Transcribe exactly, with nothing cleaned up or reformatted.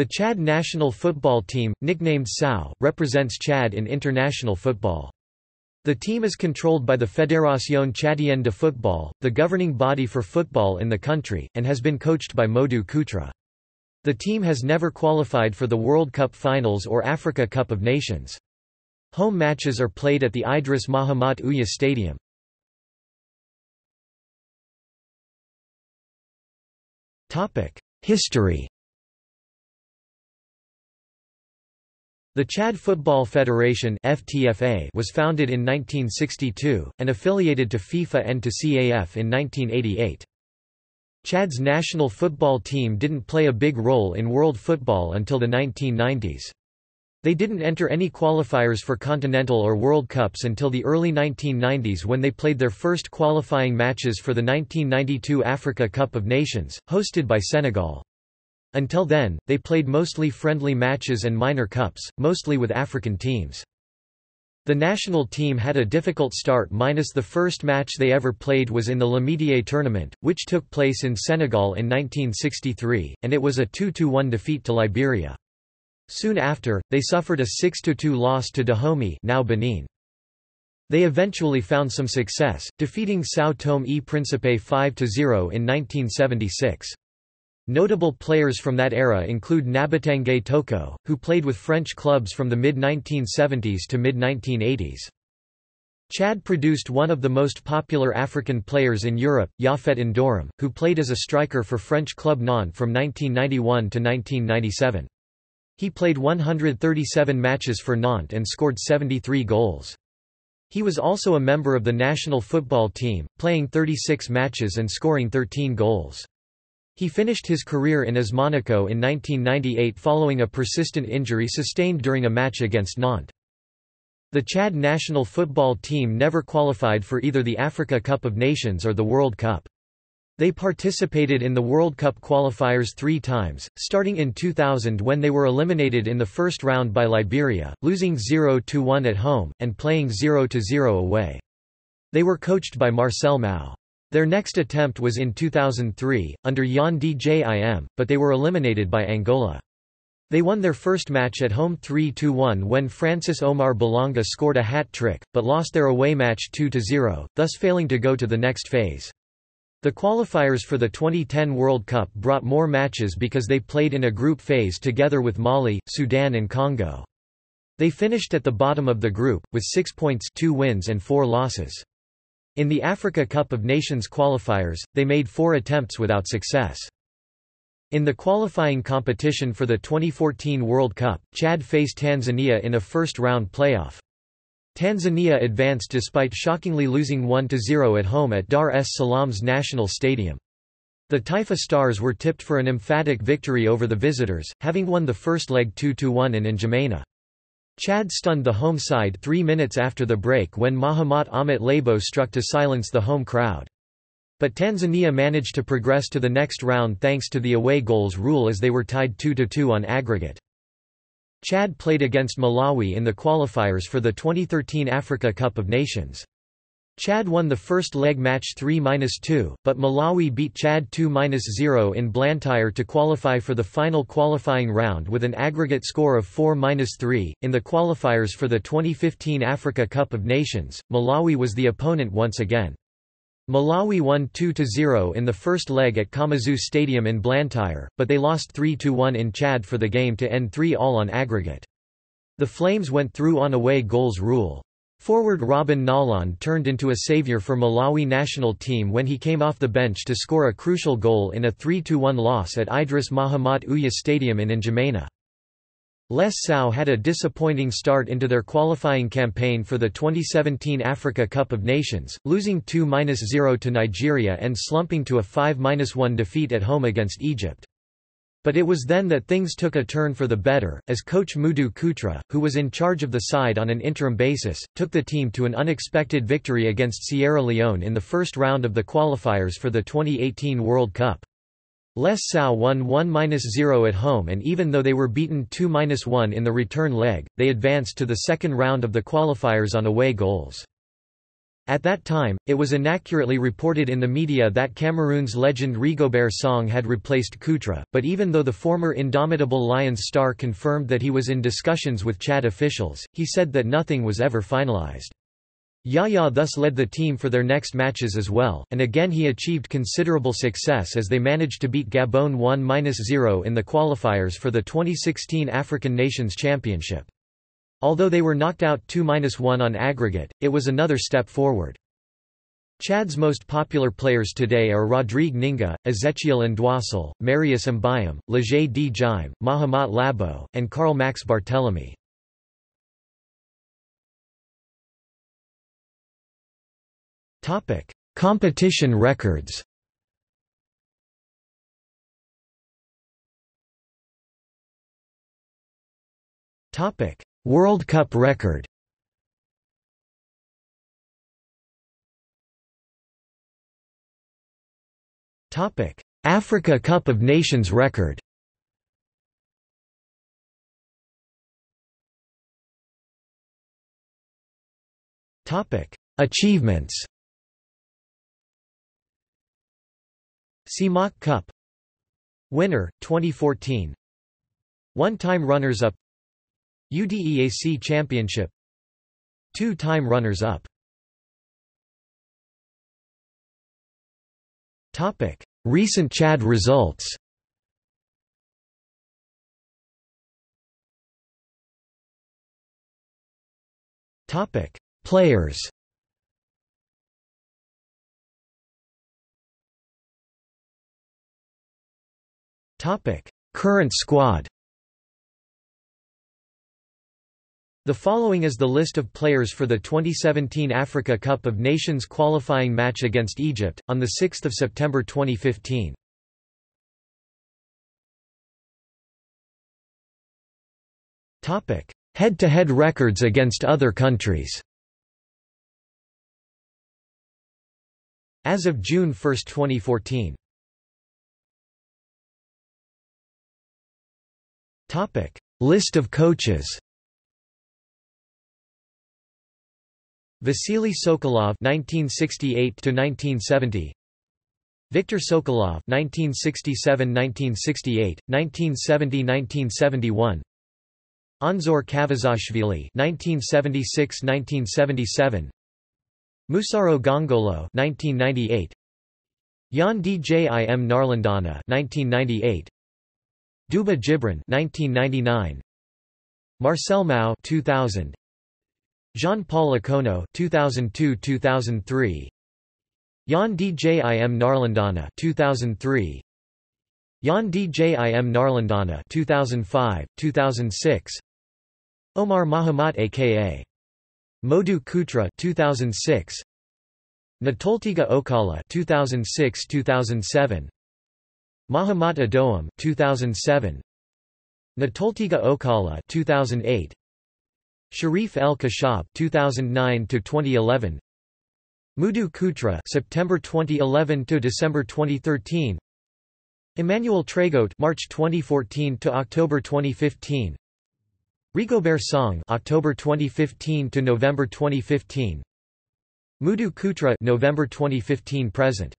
The Chad national football team, nicknamed Sao, represents Chad in international football. The team is controlled by the Fédération Chadienne de Football, the governing body for football in the country, and has been coached by Modou Kouta. The team has never qualified for the World Cup finals or Africa Cup of Nations. Home matches are played at the Idriss Mahamat Ouya Stadium. History. The Chad Football Federation (F T F A) was founded in nineteen sixty-two, and affiliated to FIFA and to C A F in nineteen eighty-eight. Chad's national football team didn't play a big role in world football until the nineteen nineties. They didn't enter any qualifiers for Continental or World Cups until the early nineteen nineties, when they played their first qualifying matches for the nineteen ninety-two Africa Cup of Nations, hosted by Senegal. Until then, they played mostly friendly matches and minor cups, mostly with African teams. The national team had a difficult start, minus the first match they ever played was in the Lamidier tournament, which took place in Senegal in nineteen sixty-three, and it was a two to one defeat to Liberia. Soon after, they suffered a six to two loss to Dahomey, now Benin. They eventually found some success, defeating Sao Tome e Principe five to zero in nineteen seventy-six. Notable players from that era include Nabatangé Toko, who played with French clubs from the mid nineteen seventies to mid nineteen eighties. Chad produced one of the most popular African players in Europe, Yafet Indoram, who played as a striker for French club Nantes from nineteen ninety-one to nineteen ninety-seven. He played one hundred thirty-seven matches for Nantes and scored seventy-three goals. He was also a member of the national football team, playing thirty-six matches and scoring thirteen goals. He finished his career in A S Monaco in nineteen ninety-eight following a persistent injury sustained during a match against Nantes. The Chad national football team never qualified for either the Africa Cup of Nations or the World Cup. They participated in the World Cup qualifiers three times, starting in two thousand when they were eliminated in the first round by Liberia, losing zero to one at home, and playing zero to zero away. They were coached by Marcel Mao. Their next attempt was in two thousand three, under Yann Djim, but they were eliminated by Angola. They won their first match at home three to one when Francis Omar Belonga scored a hat-trick, but lost their away match two to zero, thus failing to go to the next phase. The qualifiers for the twenty ten World Cup brought more matches because they played in a group phase together with Mali, Sudan and Congo. They finished at the bottom of the group, with six points, two wins and four losses. In the Africa Cup of Nations qualifiers, they made four attempts without success. In the qualifying competition for the twenty fourteen World Cup, Chad faced Tanzania in a first-round playoff. Tanzania advanced despite shockingly losing one to zero at home at Dar es Salaam's National Stadium. The Taifa Stars were tipped for an emphatic victory over the visitors, having won the first leg two to one in N'Djamena. Chad stunned the home side three minutes after the break when Mahamat Ahmat Labbo struck to silence the home crowd. But Tanzania managed to progress to the next round thanks to the away goals rule, as they were tied two to two on aggregate. Chad played against Malawi in the qualifiers for the twenty thirteen Africa Cup of Nations. Chad won the first leg match three to two, but Malawi beat Chad two to zero in Blantyre to qualify for the final qualifying round with an aggregate score of four to three. In the qualifiers for the twenty fifteen Africa Cup of Nations, Malawi was the opponent once again. Malawi won two to zero in the first leg at Kamazu Stadium in Blantyre, but they lost three to one in Chad for the game to end three all on aggregate. The Flames went through on away goals rule. Forward Robin Naland turned into a savior for Malawi national team when he came off the bench to score a crucial goal in a three to one loss at Idriss Mahamat Ouya Stadium in N'Djamena. Les Sao had a disappointing start into their qualifying campaign for the twenty seventeen Africa Cup of Nations, losing two to zero to Nigeria and slumping to a five to one defeat at home against Egypt. But it was then that things took a turn for the better, as coach Modou Kouta, who was in charge of the side on an interim basis, took the team to an unexpected victory against Sierra Leone in the first round of the qualifiers for the twenty eighteen World Cup. Les Sao won one to zero at home, and even though they were beaten two to one in the return leg, they advanced to the second round of the qualifiers on away goals. At that time, it was inaccurately reported in the media that Cameroon's legend Rigobert Song had replaced Kouta, but even though the former indomitable Lions star confirmed that he was in discussions with Chad officials, he said that nothing was ever finalized. Yaya thus led the team for their next matches as well, and again he achieved considerable success as they managed to beat Gabon one nil in the qualifiers for the twenty sixteen African Nations Championship. Although they were knocked out two to one on aggregate, it was another step forward. Chad's most popular players today are Rodrigue Ninga, Ezechiel Andwasil, Marius Mbayam, Leger D. Gime, Mahamat Labbo, and Karl-Max Barthelémy. Competition records. World Cup record. Topic: Africa Cup of Nations record. Topic: Achievements. CEMAC Cup winner twenty fourteen, one-time runners-up, U D E A C Championship, two-time runners-up. Topic: Recent Chad results. Topic: Players. Topic: Current squad. The following is the list of players for the twenty seventeen Africa Cup of Nations qualifying match against Egypt, on the sixth of September twenty fifteen. Head-to-head records against other countries. As of June first twenty fourteen. List of coaches. Vasily Sokolov nineteen sixty-eight to nineteen seventy, Victor Sokolov nineteen sixty-seven to nineteen sixty-eight, nineteen seventy to nineteen seventy-one, Anzor Kavazashvili nineteen seventy-six to nineteen seventy-seven, Musaro Gongolo nineteen ninety-eight, Yann Djim Narlandana nineteen ninety-eight, Duba Gibran nineteen ninety-nine, Marcel Mao two thousand, Jean Paul Ocono two thousand two to two thousand three, Yann Djim Narlandana two thousand three, Yann Djim Narlandana two thousand five to two thousand six, Omar Mahamat aka Modou Kouta two thousand six, Natoltiga Okala two thousand six to two thousand seven, Mahamat Adoam two thousand seven, Natoltiga Okala two thousand eight, Sharif Al Kashab two thousand nine to twenty eleven, Modou Kouta September twenty eleven to December twenty thirteen, Emmanuel Tragot March twenty fourteen to October twenty fifteen, Rigobert Song October twenty fifteen to November twenty fifteen, Modou Kouta November twenty fifteen present.